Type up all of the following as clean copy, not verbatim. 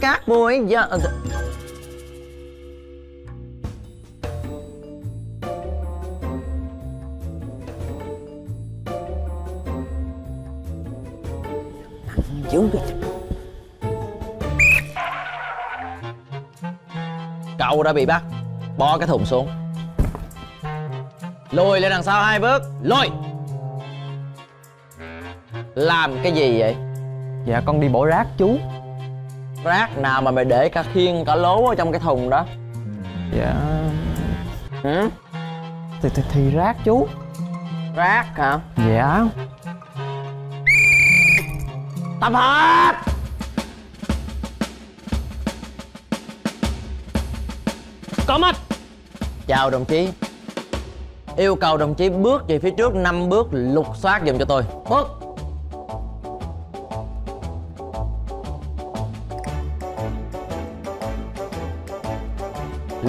các buổi giờ. Cậu đã bị bắt, bỏ cái thùng xuống, lùi lên đằng sau 2 bước, lùi. Làm cái gì vậy? Dạ con đi bỏ rác chú. Rác nào mà mày để cả khiên cả lố ở trong cái thùng đó? Dạ ừ? Thì rác chú. Rác hả? Dạ. Tập hợp. Có mặt. Chào đồng chí. Yêu cầu đồng chí bước về phía trước 5 bước lục soát giùm cho tôi. Bước.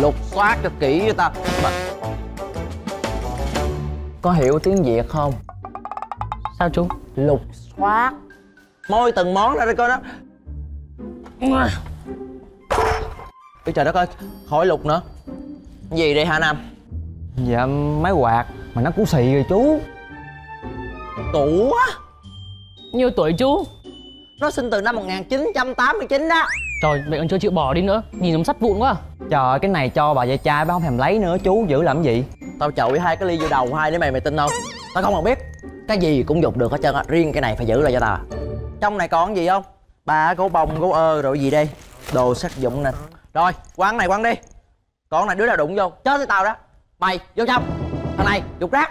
Lục soát cho kỹ cho ta. Có hiểu tiếng Việt không? Sao chú? Lục soát. Môi từng món ra đây coi đó. Ôi trời đất ơi, khỏi lục nữa. Gì đây hả Nam? Dạ máy quạt mà nó cũng xì rồi chú. Tủ á? Nhiêu tuổi chú? Nó sinh từ năm 1989 đó. Trời, mẹ còn chưa chịu bỏ đi nữa, nhìn giống sắt vụn quá. Trời, cái này cho bà già trai bà không thèm lấy nữa chú, giữ làm gì? Tao chọi 2 cái ly vô đầu 2 đứa mày, mày tin không? Tao không còn biết. Cái gì cũng dục được hết trơn á, riêng cái này phải giữ lại cho tao. Trong này còn gì không? Ba gấu bông, gấu ơ rồi gì đây? Đồ sắc dụng nè. Rồi, quăng này quăng đi. Còn này đứa nào đụng vô, chết với tao đó. Mày, vô trong. Thằng này, dục rác.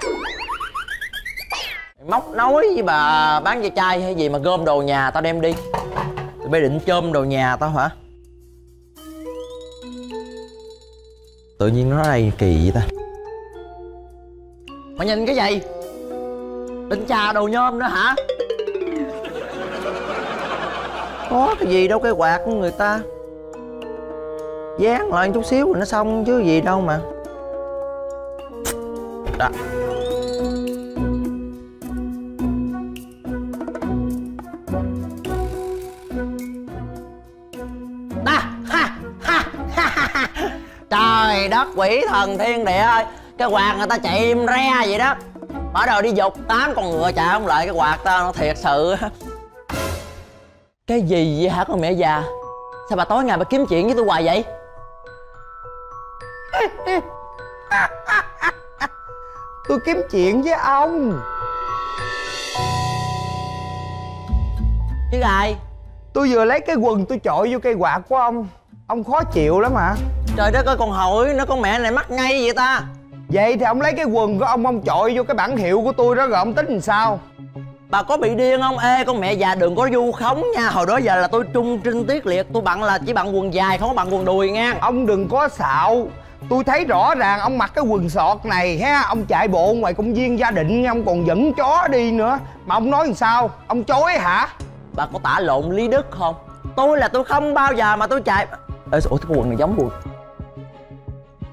Móc nói với bà bán ve chai hay gì mà gom đồ nhà tao đem đi. Tụi bay định chôm đồ nhà tao hả? Tự nhiên nó này kỳ vậy ta. Mày nhìn cái gì? Định trà đồ nhôm nữa hả? Có cái gì đâu, cái quạt của người ta dán lại chút xíu rồi nó xong chứ gì đâu mà. Đó. Đó. Ha. Ha. Ha. Ha. Trời đất quỷ thần thiên địa ơi, cái quạt người ta chạy im re vậy đó, bắt đầu đi dục 8 con ngựa chạy không lại cái quạt tao, nó thiệt sự. Cái gì vậy hả con mẹ già? Sao bà tối ngày bà kiếm chuyện với tôi hoài vậy? Tôi kiếm chuyện với ông. Chứ ai? Tôi vừa lấy cái quần tôi chọi vô cây quạt của ông. Ông khó chịu lắm hả? Trời đất ơi, còn hỏi nó, con mẹ này mắc ngay vậy ta. Vậy thì ông lấy cái quần của ông chọi vô cái bảng hiệu của tôi đó rồi ông tính làm sao? Bà có bị điên không? Ê con mẹ già đừng có vu khống nha. Hồi đó giờ là tôi trung trinh tiết liệt. Tôi bận là chỉ bận quần dài, không có bận quần đùi nha. Ông đừng có xạo. Tôi thấy rõ ràng ông mặc cái quần sọt này ha. Ông chạy bộ ngoài công viên Gia Định, ông còn dẫn chó đi nữa. Mà ông nói làm sao? Ông chối hả? Bà có tả lộn Lý Đức không? Tôi là tôi không bao giờ mà tôi chạy. Ê, ủa cái quần này giống quần.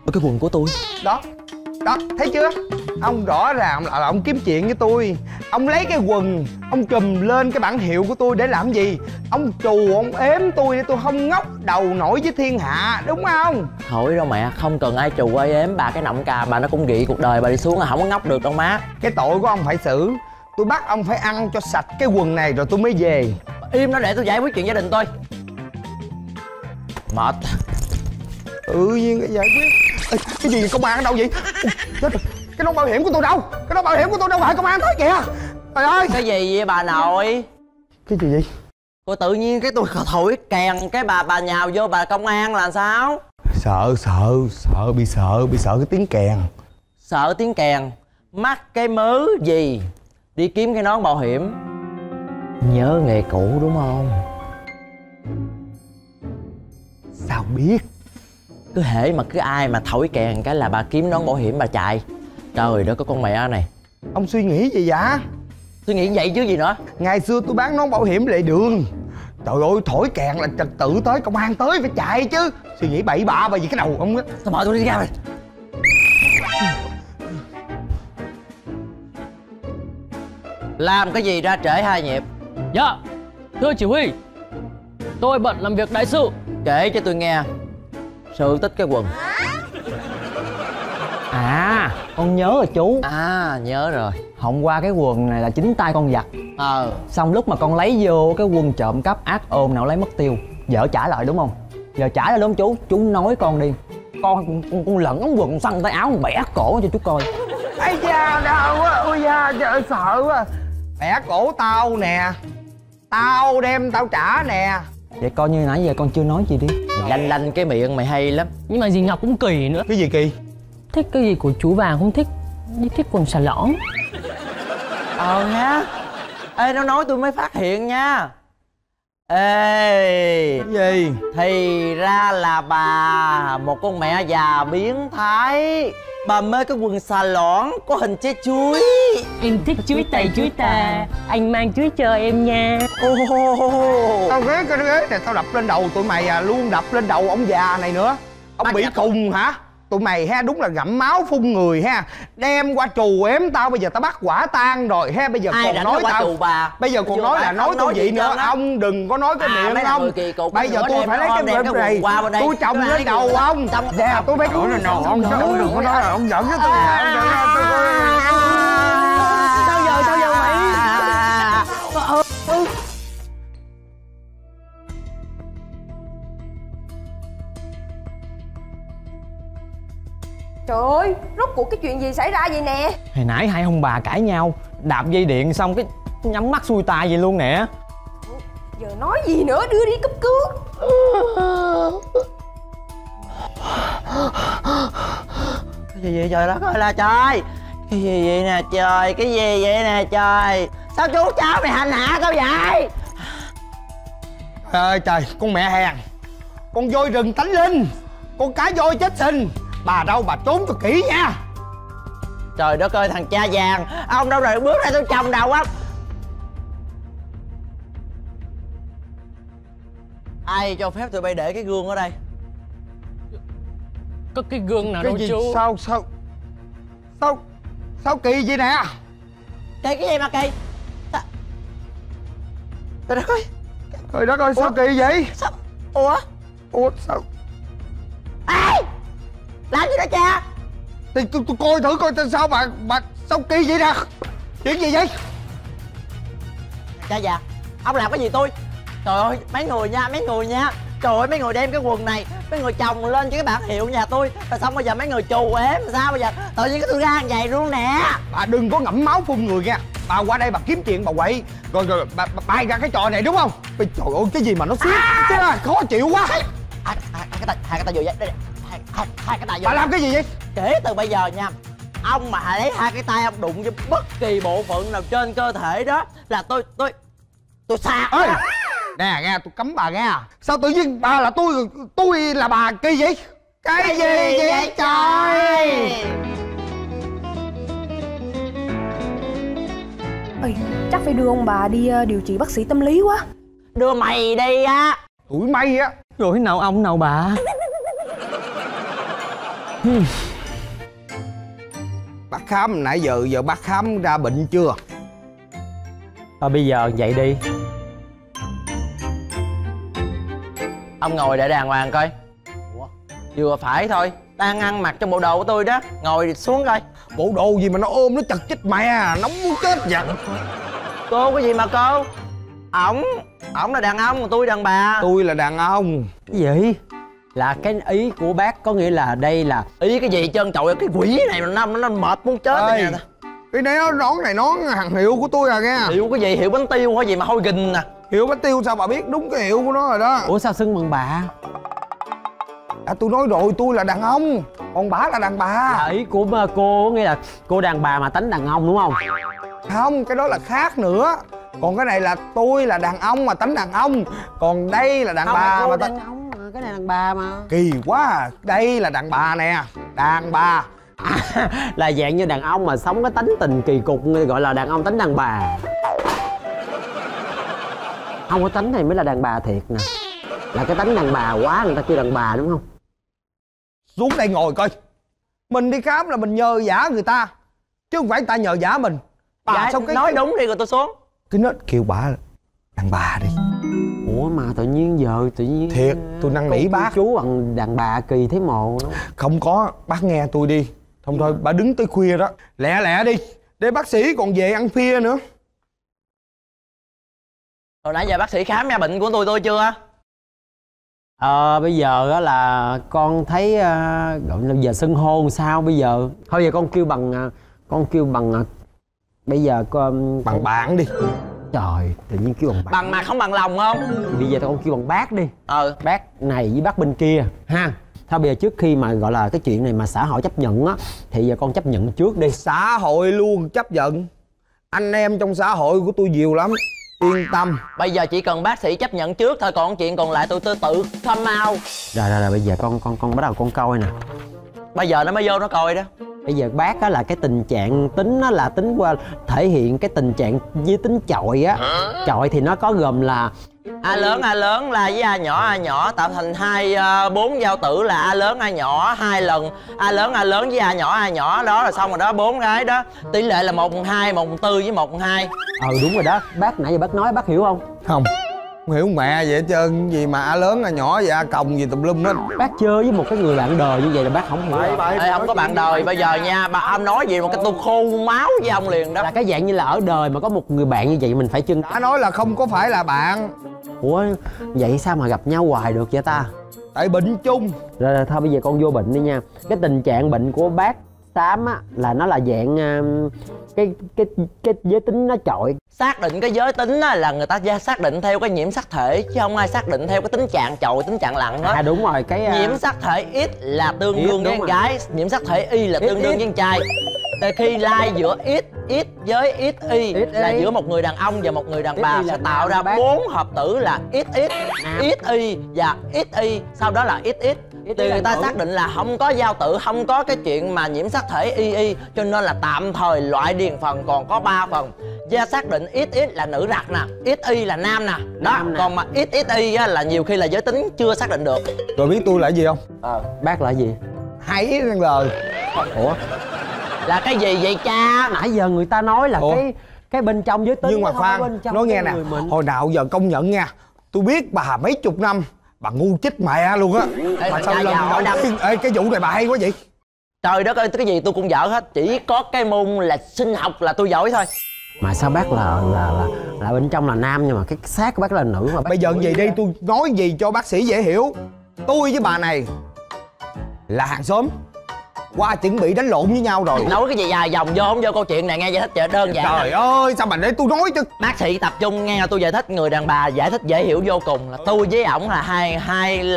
Ủa, cái quần của tôi. Đó. Đó, thấy chưa? Ông rõ ràng là ông kiếm chuyện với tôi. Ông lấy cái quần, ông chùm lên cái bảng hiệu của tôi để làm gì? Ông trù, ông ếm tôi để tôi không ngóc đầu nổi với thiên hạ, đúng không? Thôi đâu mẹ, không cần ai trù ai ếm bà, cái nọng cà bà nó cũng ghị cuộc đời bà đi xuống là không có ngóc được đâu má. Cái tội của ông phải xử. Tôi bắt ông phải ăn cho sạch cái quần này rồi tôi mới về. Bà im nó để tôi giải quyết chuyện gia đình tôi. Mệt. Tự nhiên cái giải quyết. Ê, cái gì vậy? Công an ở đâu vậy? Chết rồi. Cái nón bảo hiểm của tôi đâu? Cái nón bảo hiểm của tôi đâu? Phải công an tới kìa. Trời ơi. Cái gì vậy bà nội? Cái gì vậy? Cô tự nhiên cái tôi thổi kèn cái bà nhào vô bà công an là sao? Sợ cái tiếng kèn. Sợ tiếng kèn. Mắc cái mớ gì? Đi kiếm cái nón bảo hiểm. Nhớ nghề cũ đúng không? Sao biết? Cứ hễ mà cứ ai mà thổi kèn cái là bà kiếm nón bảo hiểm bà chạy. Trời đất, có con mẹ này. Ông suy nghĩ gì vậy? Suy nghĩ vậy chứ gì nữa. Ngày xưa tôi bán nón bảo hiểm lề đường. Trời ơi, thổi kèn là trật tự tới, công an tới phải chạy chứ. Suy nghĩ bậy bạ bà gì cái đầu ông á. Sao bỏ tôi đi ra rồi. Làm cái gì ra trễ 2 nhịp? Dạ thưa chỉ huy. Tôi bận làm việc đại sự. Kể cho tôi nghe. Sự tích cái quần. À, con nhớ rồi chú. À, nhớ rồi. Hôm qua cái quần này là chính tay con giặt. Xong lúc mà con lấy vô cái quần trộm cắp, ác ôm nào lấy mất tiêu. Vợ trả lại đúng không? Giờ trả lại đúng chú. Chú nói con đi. Con lẫn ống quần, con xăng tay áo, con bẻ cổ cho chú coi. Ây da, đau quá. Ôi da, trời ơi, sợ quá. Bẻ cổ tao nè. Tao đem tao trả nè. Vậy coi như nãy giờ con chưa nói gì đi. Lanh lanh cái miệng mày hay lắm. Nhưng mà dì Ngọc cũng kỳ nữa. Cái gì kỳ? Thích cái gì của chú vàng không thích, nhưng thích quần xà lõn. Nha. Ê, nó nói tôi mới phát hiện nha. Ê, cái gì? Thì ra là bà một con mẹ già biến thái. Bà mê cái quần xà lõn có hình trái chuối. Em thích chuối tây chuối tà, anh mang chuối cho em nha. Tao ghé cái ghế này tao đập lên đầu tụi mày à, luôn đập lên đầu ông già này nữa. Ông bị khùng hả? Tụi mày ha, đúng là gặm máu phun người ha. Đem qua trù ếm tao, bây giờ tao bắt quả tang rồi ha. Bây giờ ai còn nói tao bà. Bây giờ còn nói là nói tôi vậy nữa đó. Ông đừng có nói cái miệng ông. Bây giờ tôi phải lấy cái miệng này, tôi trồng lên đầu ông. Dạ tôi phải nói là ông đừng có nói là ông giận với tôi. Sao giờ mày. Trời ơi, rốt cuộc cái chuyện gì xảy ra vậy nè? Hồi nãy hai ông bà cãi nhau, đạp dây điện xong cái nhắm mắt xuôi tai vậy luôn nè. Giờ nói gì nữa, đưa đi cấp cứu. Cái gì vậy trời đất ơi là trời. Cái gì vậy nè trời, cái gì vậy nè trời. Sao chú cháu mày hành hạ tao vậy? Trời ơi trời, con mẹ hèn. Con voi rừng tánh linh, con cá voi chết sình. Bà đâu bà trốn tôi kỹ nha. Trời đất ơi thằng cha vàng. Ông đâu rồi bước ra tôi chồng đầu á. Ai cho phép tụi bay để cái gương ở đây? Có cái gương nào đâu chú. Sao kỳ vậy nè. Kỳ cái gì mà kỳ. Trời đất ơi. Trời đất ơi sao kỳ vậy. Sao? Ủa sao. Ai làm gì đó cha. Thì tôi coi thử coi sao bà sao kỳ vậy nè. Chuyện gì vậy cha già. Ông làm cái gì tôi. Trời ơi mấy người nha. Trời ơi mấy người đem cái quần này, mấy người chồng lên chứ cái bảng hiệu nhà tôi. Rồi xong bây giờ mấy người trù ếm sao bây giờ. Tự nhiên cái tôi ra vậy luôn nè. Bà đừng có ngậm máu phun người nha. Bà qua đây bà kiếm chuyện bà quậy. Rồi bà bay ra cái trò này đúng không. Trời ơi cái gì mà nó xiết à. Khó chịu quá. Hai cái tay vừa vậy. Hai cái tay vô. Bà làm cái gì vậy? Kể từ bây giờ nha, ông mà lấy hai cái tay ông đụng với bất kỳ bộ phận nào trên cơ thể đó là tôi sạc. Ê, nè nghe tôi cấm bà nghe. Sao tự nhiên bà là tôi là bà kỳ vậy? Cái gì vậy trời? Ê, chắc phải đưa ông bà đi điều trị bác sĩ tâm lý quá. Đưa mày đi á. Tụi mày á. Rồi nào ông nào bà. Bác khám nãy giờ bác khám ra bệnh chưa? Thôi bây giờ vậy đi. Ông ngồi để đàng hoàng coi. Ủa? Vừa phải thôi. Đang ăn mặc trong bộ đồ của tôi đó. Ngồi xuống coi. Bộ đồ gì mà nó ôm nó chật chích mẹ. Nóng muốn chết vậy. Cô có gì mà cô. Ổng là đàn ông còn tôi đàn bà. Tôi là đàn ông. Cái gì? Là cái ý của bác có nghĩa là đây là ý cái gì trơn trội. Cái quỷ này nó mệt muốn chết. Ê, nè. Cái này nó nón này nón hàng hiệu của tôi à nghe. Hiệu cái gì? Hiệu bánh tiêu hay gì mà hôi gình nè. Hiệu bánh tiêu sao bà biết đúng cái hiệu của nó rồi đó. Ủa sao xưng bằng bà? À tôi nói rồi tôi là đàn ông. Còn bà là đàn bà. Là ý của cô nghĩa là cô đàn bà mà tính đàn ông đúng không? Không cái đó là khác nữa. Còn cái này là tôi là đàn ông mà tính đàn ông. Còn đây là đàn không, bà mà tính ông. Cái này đàn bà mà. Kỳ quá à. Đây là đàn bà nè. Đàn bà à, là dạng như đàn ông mà sống cái tính tình kỳ cục gọi là đàn ông tính đàn bà. Không có tính này mới là đàn bà thiệt nè. Là cái tính đàn bà quá người ta kêu đàn bà đúng không. Xuống đây ngồi coi. Mình đi khám là mình nhờ vả người ta chứ không phải người ta nhờ vả mình. Bà dạ, xong cái nói đúng đi rồi tôi xuống. Cái nết kêu bà đàn bà đi. Ủa mà tự nhiên giờ thiệt tôi năn nỉ bác chú bằng đàn bà kỳ thấy mồ đó. Không có, bác nghe tôi đi. Không thôi bà đứng tới khuya đó. Lẹ lẹ đi, để bác sĩ còn về ăn phia nữa. Hồi nãy giờ bác sĩ khám ra bệnh của tôi chưa? Bây giờ đó là con thấy gọi giờ xưng hô sao bây giờ? Thôi giờ con kêu bằng bây giờ con bằng bạn đi. Trời, tự nhiên kêu bằng bạn. Bằng mà không bằng lòng không? Thì bây giờ tao con kêu bằng bác đi. Bác này với bác bên kia ha. Thôi bây giờ trước khi mà gọi là cái chuyện này mà xã hội chấp nhận á, thì giờ con chấp nhận trước đi. Xã hội luôn chấp nhận. Anh em trong xã hội của tôi nhiều lắm. Yên tâm. Bây giờ chỉ cần bác sĩ chấp nhận trước thôi, còn chuyện còn lại tôi tự thăm mau. Rồi bây giờ con bắt đầu con coi nè. Bây giờ nó mới vô nó coi đó. Bây giờ bác á là cái tình trạng tính á là tính qua thể hiện cái tình trạng với tính chọi á. Chọi thì nó có gồm là A lớn là với A nhỏ tạo thành hai bốn giao tử là A lớn A nhỏ hai lần, A lớn với A nhỏ đó là xong rồi đó, bốn cái đó. Tỷ lệ là 1/2, 1/4 với 1/2. Đúng rồi đó. Bác nãy giờ bác nói bác hiểu không? Không. Không hiểu mẹ vậy hết trơn, gì mà A lớn A nhỏ vậy A còng gì tùm lum hết. Bác chơi với một cái người bạn đời như vậy là bác không hiểu. Ê, không có bạn đời bây giờ nha, bà ông nói gì một cái tôi khô máu với ông liền đó. Là cái dạng như là ở đời mà có một người bạn như vậy mình phải chân. Đã nói là không có phải là bạn. Ủa vậy sao mà gặp nhau hoài được vậy ta? Tại bệnh chung. Rồi thôi bây giờ con vô bệnh đi nha. Cái tình trạng bệnh của bác Tám á là nó là dạng cái giới tính nó chọi. Xác định cái giới tính á là người ta xác định theo cái nhiễm sắc thể, chứ không ai xác định theo cái tính trạng chọi, tính trạng lặng á. Đúng rồi, cái nhiễm sắc thể X là tương đương với con gái, nhiễm sắc thể Y là tương đương với con trai. Từ khi lai giữa X với XY là giữa một người đàn ông và một người đàn bà sẽ tạo ra bốn hợp tử là XX, XY và XY, sau đó là XX. Thì người ta xác định là không có giao tử, không có cái chuyện mà nhiễm sắc thể Y, cho nên là tạm thời loại điền phần còn có 3 phần. Gia xác định XX là nữ rặc nè, XY là nam nè. Đó, còn mà XY là nhiều khi là giới tính chưa xác định được. Rồi biết tôi là gì không? Bác là gì? Hay răng lời. Ủa? Là cái gì vậy cha? Nãy giờ người ta nói là cái bên trong giới tính. Nhưng mà khoan, nói nghe nè, hồi nào giờ công nhận nha, tôi biết bà mấy chục năm bà ngu chích mẹ luôn á. Mà sao lần đầu tiên cái vụ này bà hay quá vậy? Trời đất ơi, cái gì tôi cũng dở hết, chỉ có cái môn là sinh học là tôi giỏi thôi. Mà sao bác là bên trong là nam nhưng mà cái xác của bác là nữ mà bác. Bây giờ gì đi, tôi nói gì cho bác sĩ dễ hiểu. Tôi với bà này là hàng xóm, qua chuẩn bị đánh lộn với nhau rồi. Nói cái gì dài dòng vô không vô câu chuyện này, nghe giải thích vậy đơn giản. Trời ơi sao mà để tôi nói chứ. Bác sĩ tập trung nghe tôi giải thích. Người đàn bà giải thích dễ hiểu vô cùng. Là tôi với ổng là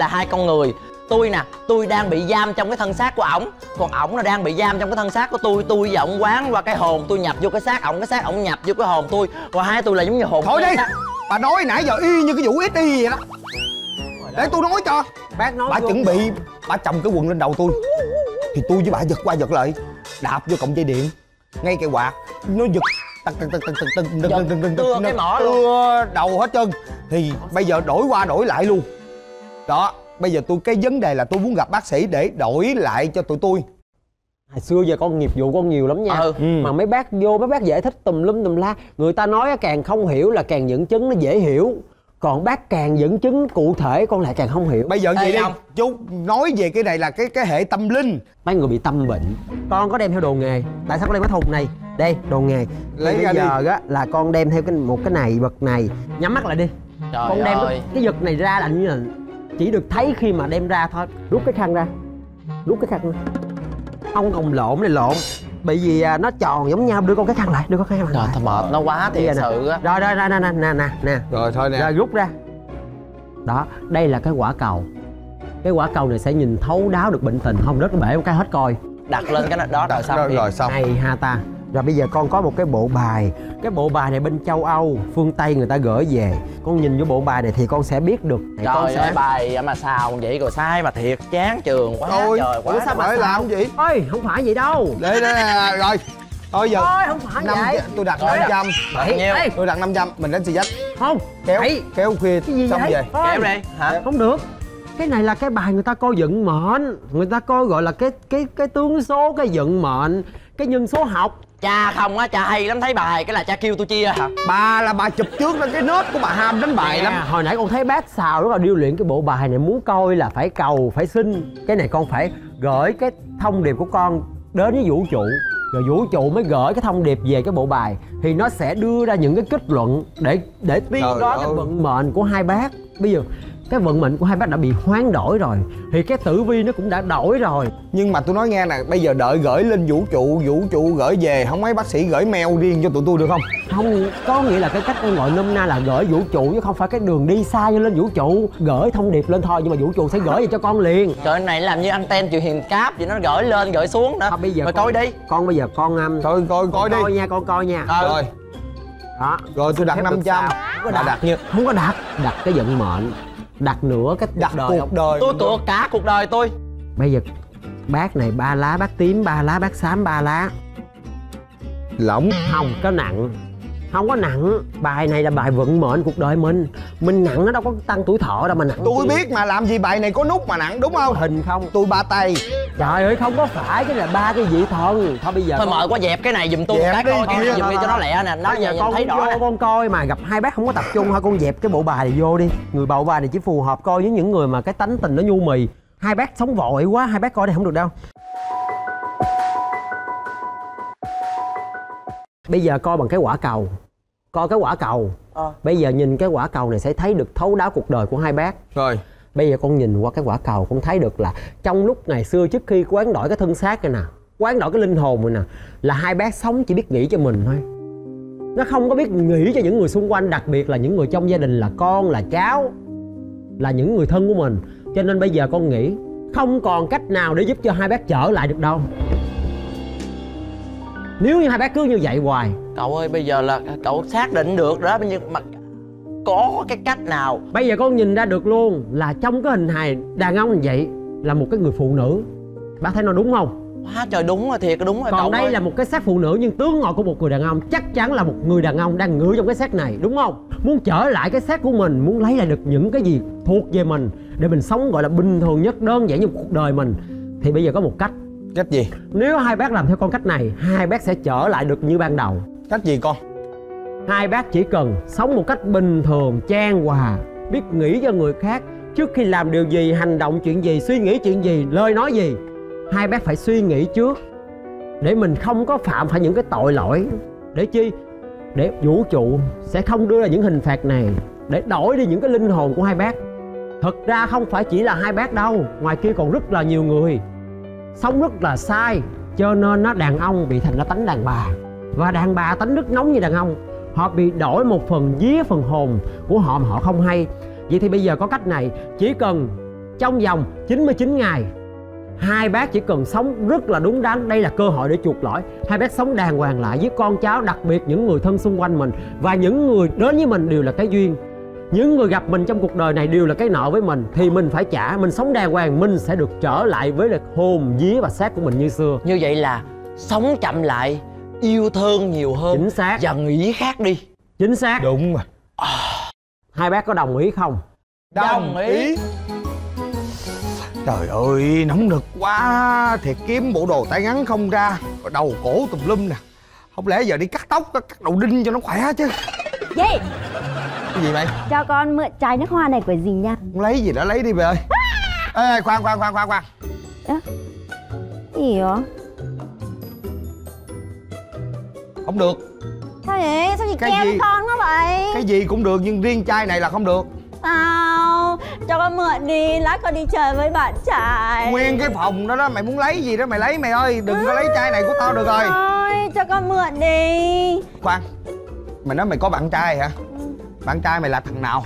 hai con người. Tôi nè, tôi đang bị giam trong cái thân xác của ổng, còn ổng là đang bị giam trong cái thân xác của tôi. Tôi và ổng quán qua cái hồn tôi nhập vô cái xác ổng, cái xác ổng nhập vô cái hồn tôi, và hai tôi là giống như hồn. Thôi đi đó. Bà nói nãy giờ y như cái vụ XY vậy đó. Để tôi nói cho bác nói. Bà chuẩn bị bà chồng cái quần lên đầu tôi thì tôi với bà giật qua giật lại, đạp vô cọng dây điện, ngay cây quạt nó giật tưng cái mỏ luôn, đầu hết trơn. Thì bây giờ đổi qua đổi lại luôn đó. Bây giờ tôi cái vấn đề là tôi muốn gặp bác sĩ để đổi lại cho tụi tôi. Hồi xưa giờ con nghiệp vụ con nhiều lắm nha. Mà mấy bác vô mấy bác giải thích tùm la, người ta nói càng không hiểu là càng dẫn chứng nó dễ hiểu, còn bác càng dẫn chứng cụ thể con lại càng không hiểu. Bây giờ gì đi chú, nói về cái này là cái hệ tâm linh, mấy người bị tâm bệnh. Con có đem theo đồ nghề. Tại sao con đem cái thùng này? Đây đồ nghề. Lấy ra giờ đi. Á là con đem theo một cái này, vật này. Nhắm mắt lại đi. Trời con đem cái vật này ra là như là chỉ được thấy khi mà đem ra thôi. Rút cái khăn ra, rút cái khăn ra. Ông còn lộn này lộn, bởi vì nó tròn giống nhau. Đưa con cái khăn lại, đưa con cái khăn lại. Trời mệt nó quá thiệt sự á. Rồi nè. Rồi thôi nè. Rồi rút ra. Đó, đây là cái quả cầu. Cái quả cầu này sẽ nhìn thấu đáo được bệnh tình, không rớt nó bể một cái hết coi. Đặt lên cái đó rồi xong. Rồi xong. Hay ha ta. Rồi bây giờ con có một cái bộ bài. Cái bộ bài này bên châu Âu, phương Tây người ta gửi về. Con nhìn vô bộ bài này thì con sẽ biết được. Trời ơi sẽ... bài mà xào vậy rồi sai mà thiệt. Chán trường quá. Ôi, trời quá. Ủa sao mà làm vậy? Ôi không phải vậy đâu. Để rồi. Thôi giờ thôi không phải vậy. Tôi đặt 500. Tôi đặt 500. Mình đến xì dách. Không. Kéo khuya xong về. Kéo đi. Hả? Không được. Cái này là cái bài người ta coi vận mệnh. Người ta coi gọi là cái tướng số, cái vận mệnh, cái nhân số học. Cha không á, cha hay lắm thấy bài cái là cha kêu tôi chia hả? Bà là bà chụp trước lên cái nết của bà ham đánh bài lắm. Hồi nãy con thấy bác xào rất là điêu luyện cái bộ bài này, muốn coi là phải cầu phải xin. Cái này con phải gửi cái thông điệp của con đến với vũ trụ, rồi vũ trụ mới gửi cái thông điệp về cái bộ bài thì nó sẽ đưa ra những cái kết luận để tiên đoán cái vận mệnh của hai bác. Bây giờ cái vận mệnh của hai bác đã bị hoán đổi rồi thì cái tử vi nó cũng đã đổi rồi. Nhưng mà tôi nói nghe nè, bây giờ đợi gửi lên vũ trụ gửi về, không mấy bác sĩ gửi mail riêng cho tụi tôi được không? Không, có nghĩa là cái cách con gọi nôm na là gửi vũ trụ chứ không phải cái đường đi xa lên vũ trụ, gửi thông điệp lên thôi, nhưng mà vũ trụ sẽ gửi về cho con liền. Trời này làm như anten chịu hiền cáp vậy, nó gửi lên gửi xuống đó. À, bây giờ mà coi đi con, bây giờ con thôi coi đi, coi nha, con coi nha. Rồi đó, rồi tôi đặt 500. Không có đặt, đặt cái vận mệnh, đặt nửa cái cuộc đời, tôi cược cả cuộc đời tôi. Bây giờ bác này ba lá, bác tím ba lá, bác xám ba lá, lỏng không có nặng, không có nặng. Bài này là bài vận mệnh cuộc đời mình, nặng nó đâu có tăng tuổi thọ đâu mà nặng. Tôi biết mà, làm gì bài này có nút mà nặng đúng không? Hình không, tôi ba tay. Trời ơi, không có phải cái là ba cái vị thần. Thôi bây giờ thôi con... mời qua dẹp cái này giùm tôi cái đi, coi cái này giùm đi cho nó lẹ nè. Nó giờ con thấy rõ nè. Con coi mà gặp hai bác không có tập trung thôi, con dẹp cái bộ bài này vô đi. Người bầu bài này chỉ phù hợp coi với những người mà cái tánh tình nó nhu mì. Hai bác sống vội quá, hai bác coi đây không được đâu. Bây giờ coi bằng cái quả cầu, coi cái quả cầu. Bây giờ nhìn cái quả cầu này sẽ thấy được thấu đáo cuộc đời của hai bác. Rồi bây giờ con nhìn qua cái quả cầu con thấy được là trong lúc ngày xưa trước khi hoán đổi cái thân xác này nè, hoán đổi cái linh hồn rồi nè, là hai bác sống chỉ biết nghĩ cho mình thôi, nó không có biết nghĩ cho những người xung quanh, đặc biệt là những người trong gia đình, là con, là cháu, là những người thân của mình. Cho nên bây giờ con nghĩ không còn cách nào để giúp cho hai bác trở lại được đâu. Nếu như hai bác cứ như vậy hoài. Cậu ơi, bây giờ là cậu xác định được đó, nhưng mà có cái cách nào? Bây giờ con nhìn ra được luôn là trong cái hình hài đàn ông như vậy là một cái người phụ nữ. Bác thấy nó đúng không? Quá trời đúng rồi, thiệt đúng rồi. Còn cậu đây ơi, là một cái xác phụ nữ nhưng tướng ngồi của một người đàn ông. Chắc chắn là một người đàn ông đang ngự trong cái xác này đúng không? Muốn trở lại cái xác của mình, muốn lấy lại được những cái gì thuộc về mình để mình sống gọi là bình thường nhất, đơn giản như cuộc đời mình. Thì bây giờ có một cách. Cách gì? Nếu hai bác làm theo con cách này, hai bác sẽ trở lại được như ban đầu. Cách gì con? Hai bác chỉ cần sống một cách bình thường, chan hòa, biết nghĩ cho người khác. Trước khi làm điều gì, hành động chuyện gì, suy nghĩ chuyện gì, lời nói gì, hai bác phải suy nghĩ trước để mình không có phạm phải những cái tội lỗi. Để chi? Để vũ trụ sẽ không đưa ra những hình phạt này, để đổi đi những cái linh hồn của hai bác. Thật ra không phải chỉ là hai bác đâu, ngoài kia còn rất là nhiều người sống rất là sai. Cho nên nó đàn ông bị thành là tánh đàn bà, và đàn bà tánh rất nóng như đàn ông. Họ bị đổi một phần vía phần hồn của họ mà họ không hay. Vậy thì bây giờ có cách này. Chỉ cần trong vòng 99 ngày hai bác chỉ cần sống rất là đúng đắn. Đây là cơ hội để chuộc lỗi. Hai bác sống đàng hoàng lại với con cháu, đặc biệt những người thân xung quanh mình. Và những người đến với mình đều là cái duyên, những người gặp mình trong cuộc đời này đều là cái nợ với mình, thì mình phải trả. Mình sống đàng hoàng, mình sẽ được trở lại với lực hồn, vía và xác của mình như xưa. Như vậy là sống chậm lại, yêu thương nhiều hơn. Chính xác. Và nghĩ khác đi. Chính xác. Đúng rồi. Hai bác có đồng ý không? Đồng ý. Trời ơi, nóng nực quá. Thiệt, kiếm bộ đồ tay ngắn không ra, đầu cổ tùm lum nè. Không lẽ giờ đi cắt tóc, cắt đầu đinh cho nó khỏe chứ. Gì? Cái gì mày? Cho con mượn chai nước hoa này của dì nha. Không lấy gì đó, lấy đi về ơi. Ê, khoan. Ơ? Gì vậy? Không được. Sao vậy? Sao chị kêu với con quá vậy? Cái gì cũng được nhưng riêng chai này là không được. Tao cho con mượn đi, lát con đi chơi với bạn trai. Nguyên cái phòng đó đó, mày muốn lấy gì đó mày lấy mày ơi. Đừng có lấy chai này của tao được rồi. Thôi, cho con mượn đi. Khoan, mày nói mày có bạn trai hả? Bạn trai mày là thằng nào?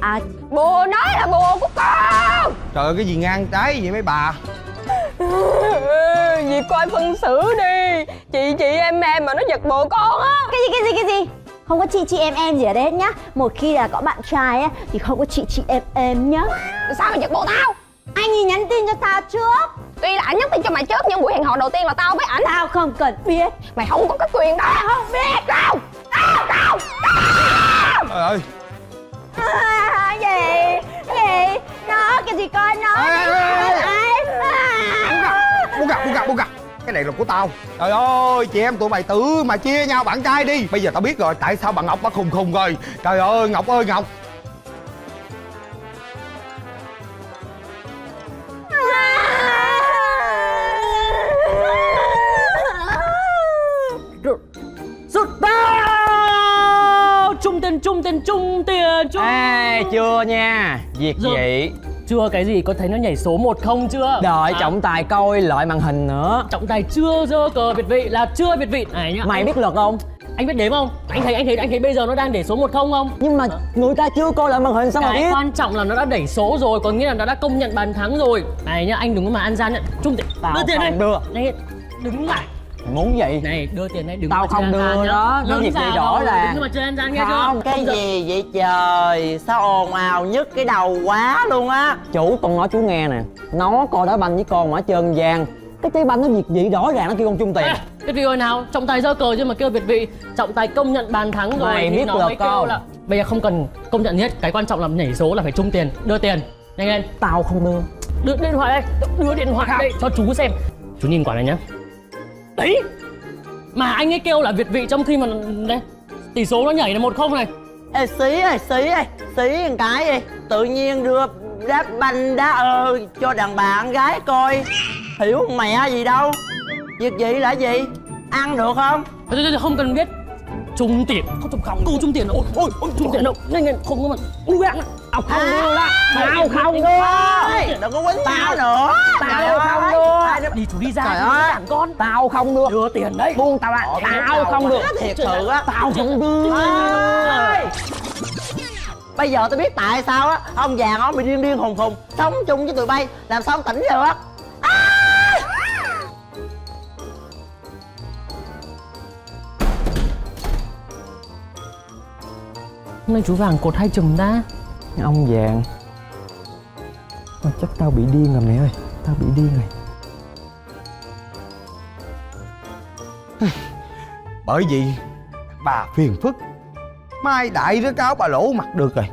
À, bồ nói là bồ của con. Trời ơi, cái gì ngang trái vậy mấy bà? Dì coi phân xử đi. Chị em mà nó giật bồ con á. Cái gì? Không có chị em gì ở đây hết nhá. Một khi là có bạn trai á thì không có chị em nhá. Sao mày giật bồ tao? Anh ấy nhắn tin cho tao trước. Tuy là ảnh nhắn tin cho mày trước nhưng buổi hẹn hò đầu tiên là tao với ảnh. Tao không cần biết. Mày không có cái quyền đó. Tao không biết đâu. Trời ơi. Gì? Nó, cái gì coi nó. Muốn gặp. cái này là của tao. Trời ơi, chị em tụi mày tự mà chia nhau bạn trai đi. Bây giờ tao biết rồi, tại sao bà Ngọc bà khùng khùng rồi. Trời ơi, Ngọc Trung. Ê, chưa nha. Việc gì? Chưa cái gì, có thấy nó nhảy số 1 không chưa? Đợi trọng tài coi lại màn hình nữa. Trọng tài chưa dơ cờ Việt Vị là chưa Việt Vị này nhá. Mày biết luật không? Anh biết đếm không? Anh thấy bây giờ nó đang để số 10 không? Nhưng mà người ta chưa coi lại màn hình sao mà biết? Cái quan trọng là nó đã đẩy số rồi, có nghĩa là nó đã công nhận bàn thắng rồi. Này nhá, anh đừng có mà ăn gian. Trung tiền. Đưa tiền đây. Này, đứng lại. Muốn vậy? Này, đưa tiền đây, đừng. Tao không đưa đó, nó việc gì rõ ràng. Đừng mà chơi ăn gian nghe chưa? Cái gì vậy trời? Sao ồn ào nhức cái đầu quá luôn á. Chủ con nói chú nghe nè, nó coi đá banh với con mà trơn gian. Cái trái banh nó việc gì rõ ràng, nó kêu con Chung tiền. Cái video nào, trọng tài giơ cờ chứ mà kêu Việt Vị. Trọng tài công nhận bàn thắng rồi. Mày biết được không? Bây giờ không cần công nhận hết, cái quan trọng là nhảy số là phải Chung tiền, đưa tiền. Nhanh lên. Tao không đưa. Đưa điện thoại đây, đưa điện thoại đây cho chú xem. Chú nhìn quả này nhá. Đấy, mà anh ấy kêu là Việt Vị trong khi mà đây tỷ số nó nhảy là 1-0 này. Ê xí một cái đi, tự nhiên đưa đá banh đá cho đàn bà con gái coi, hiểu mẹ gì đâu. Việc gì là gì, ăn được không? Thôi không cần biết. Chung tiền, không trùng không, cô Chung tiền. Ôi Chung tiền đâu, nhanh không có mà, ui bạn ạ. Không đưa đó, tao không đưa. Đừng có quấn tao nữa. Tao không đưa. Đi chú đi ra, thằng con. Tao không đưa. Đưa tiền đấy. Buông tao lại. Tao không được. Thiệt sự á, tao không đưa. Bây giờ tao biết tại sao á, ông già nó bị điên điên khùng khùng, sống chung với tụi bay, làm sao ông tỉnh được. Hôm nay chú Vàng cột hai chùm ta. Ông vàng mà chắc tao bị điên rồi mẹ ơi, tao bị điên rồi. Bởi vì bà phiền phức, mai đại rứa cáo bà lỗ mặt được rồi,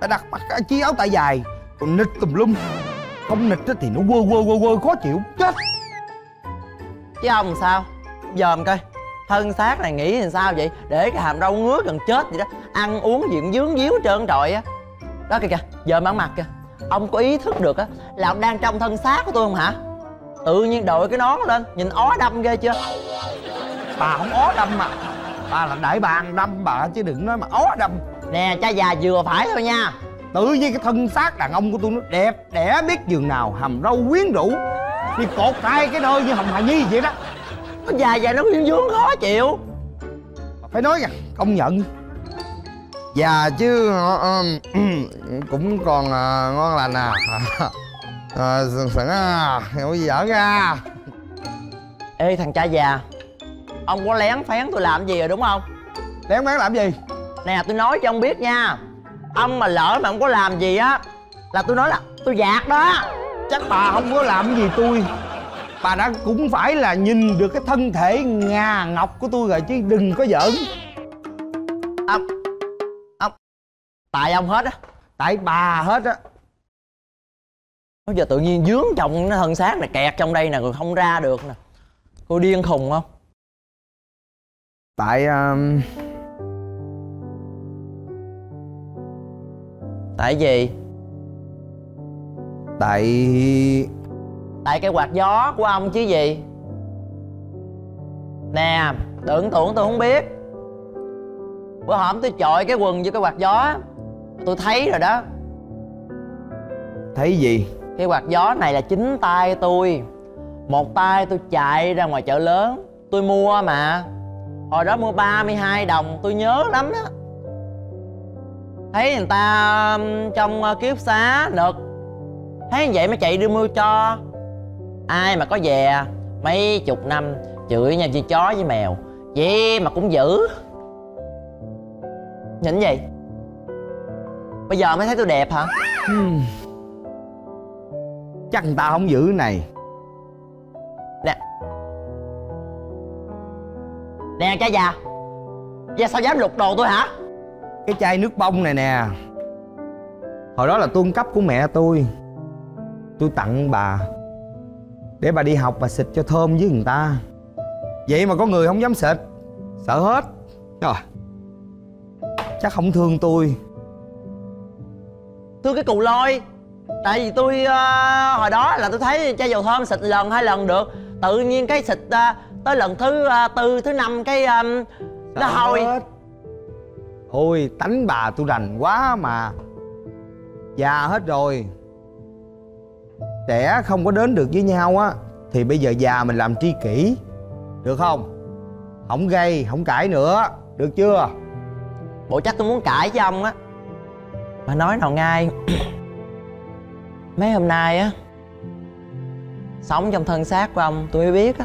bà đặt mặc chiếc áo tay dài, còn nịch tùm lum. Không nịch thì nó quơ khó chịu chết. Chứ ông sao? Dòm coi thân xác này nghĩ làm sao vậy, để cái hàm rau ngứa gần chết vậy đó, ăn uống gì cũng dướng díu hết trơn trọi á. Đó kìa giờ mãn mặt kìa. Ông có ý thức được á là ông đang trong thân xác của tôi không hả? Tự nhiên đội cái nón lên, nhìn ó đâm ghê chưa? Bà không ó đâm mà, bà là đại bàng đâm bà chứ đừng nói mà ó đâm. Nè cha già vừa phải thôi nha. Tự nhiên cái thân xác đàn ông của tôi nó đẹp đẽ biết giường nào, hàm râu quyến rũ, đi cột tay cái nơi như Hồng Hà Nhi vậy đó. Nó già già nó quyến vướng khó chịu. Mà phải nói nha, công nhận già chứ cũng còn ngon lành à. Sẵn à, hiểu gì giỡn ra. Ê thằng cha già, ông có lén phén tôi làm gì rồi đúng không? Lén phén làm gì? Nè tôi nói cho ông biết nha, ông mà lỡ mà ông có làm gì á là tôi nói là tôi dạt đó. Chắc bà không có làm gì tôi. Bà đã cũng phải là nhìn được cái thân thể ngà ngọc của tôi rồi chứ đừng có giỡn. Tại ông hết á, tại bà hết á. Bây giờ tự nhiên dướng trong cái thân xác này, kẹt trong đây nè, rồi không ra được nè. Cô điên khùng không? Tại gì? Tại cái quạt gió của ông chứ gì. Nè đừng tưởng tôi không biết. Bữa hổm tôi chọi cái quần vô cái quạt gió, tôi thấy rồi đó. Thấy gì? Cái quạt gió này là chính tay tôi. Một tay tôi chạy ra ngoài chợ lớn, tôi mua mà. Hồi đó mua 32 đồng, tôi nhớ lắm á. Thấy người ta trong kiếp xá nực, thấy vậy mà chạy đưa mua cho. Ai mà có về mấy chục năm chửi nhau như chó với mèo, vậy mà cũng giữ. Nhìn gì? Bây giờ mới thấy tôi đẹp hả? Chắc người ta không giữ này. Nè cha già, giờ sao dám lục đồ tôi hả? Cái chai nước bông này nè, hồi đó là tôi cấp của mẹ tôi tặng bà. để bà đi học bà xịt cho thơm với người ta. Vậy mà có người không dám xịt, sợ hết. Rồi, chắc không thương tôi. Thương cái cù lôi. Tại vì tôi hồi đó là tôi thấy chai dầu thơm xịt lần hai lần được, tự nhiên cái xịt tới lần thứ tư thứ năm cái nó hôi. Ôi tánh bà tôi rành quá mà, già hết rồi, trẻ không có đến được với nhau á, thì bây giờ già mình làm tri kỷ được không? Không gây không cãi nữa được chưa? Bộ chắc tôi muốn cãi với ông á. Mà nói nào ngay, mấy hôm nay á, sống trong thân xác của ông tôi mới biết á,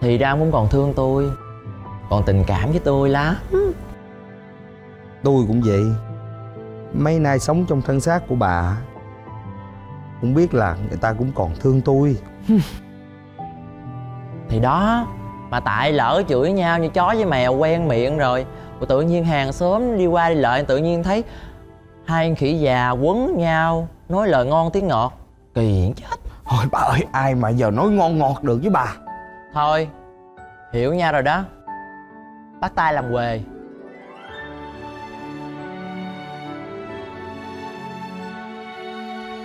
thì ra ông cũng còn thương tôi, còn tình cảm với tôi lắm. Tôi cũng vậy, mấy nay sống trong thân xác của bà, cũng biết là người ta cũng còn thương tôi. Thì đó, mà tại lỡ chửi nhau như chó với mèo quen miệng rồi, tự nhiên hàng xóm đi qua đi lại tự nhiên thấy hai khỉ già quấn nhau nói lời ngon tiếng ngọt, kỳ chết. Thôi bà ơi, ai mà giờ nói ngon ngọt được với bà. Thôi hiểu nha rồi đó, bắt tay làm quề.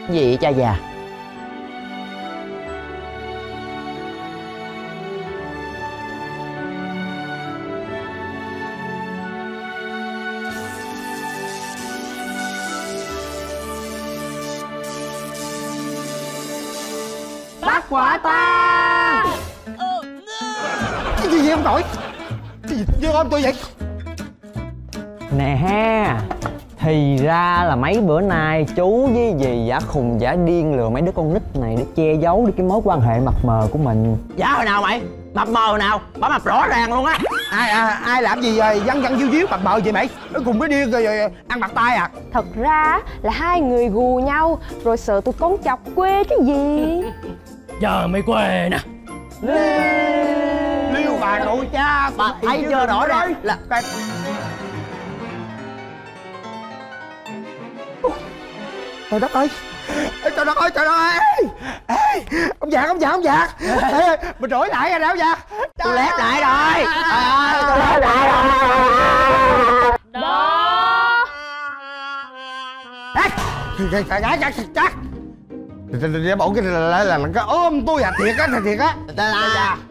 Cái gì vậy cha già? Bắt quả tang. Cái gì vậy ông nội? Cái gì vô ôm tôi vậy? Nè ha, thì ra là mấy bữa nay chú với dì giả khùng giả điên lừa mấy đứa con nít này để che giấu đi cái mối quan hệ mập mờ của mình. Dạ hồi nào mày? Mập mờ hồi nào? Bả mập rõ ràng luôn á. Ai làm gì rồi văng văng díu díu mập mờ vậy mày? Nó cùng mới điên rồi ăn bạc tay à? Thật ra là hai người gù nhau rồi sợ tụi con chọc quê chứ gì. Giờ mày quê nè. Liêu bà nội cha, bà thấy chưa nổi rồi là trời đất ơi, trời đất ơi, trời đất ơi. Ê, ông già ê, mình đổi lại rồi nè ông già. Tôi lép lại rồi. Tôi lép lại rồi đó. Giả bộ cái là cái ôm tôi à? Thiệt á, thiệt á.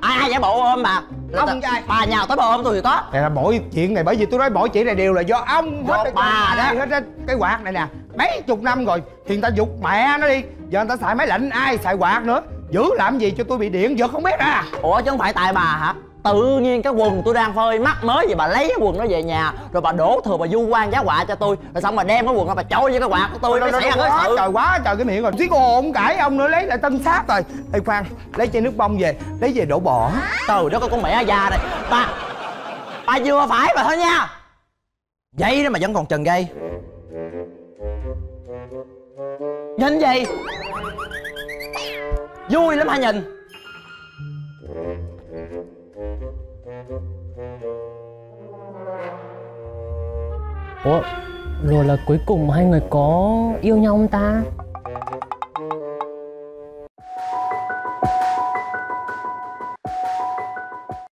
Ai giả bộ ôm bà? Ông bà nhào tới bà ôm tôi thì có. Là mỗi chuyện này, bởi vì tôi nói mỗi chuyện này đều là do ông hết. Bà đó hết á, cái quạt này nè mấy chục năm rồi thì người ta giục mẹ nó đi, giờ người ta xài máy lạnh, ai xài quạt nữa, giữ làm gì cho tôi bị điện giật không biết à. Ủa chứ không phải tại bà hả? Tự nhiên cái quần tôi đang phơi mắc mới vậy, bà lấy cái quần đó về nhà rồi bà đổ thừa, bà du quan giá họa cho tôi, rồi xong bà đem cái quần đó bà chối với cái quạt của tôi. Nó xảy ra cái sự trời quá trời cái miệng rồi tí cô không cãi ông nữa, lấy lại tân xác rồi. Ê khoan, lấy chai nước bông về, lấy về đổ bỏ. Trời đất ơi, con mẹ già này bà vừa phải mà thôi nha, vậy đó mà vẫn còn trần gây. Nhìn gì? Vui lắm hả nhìn? Ủa, rồi là cuối cùng hai người có yêu nhau không ta?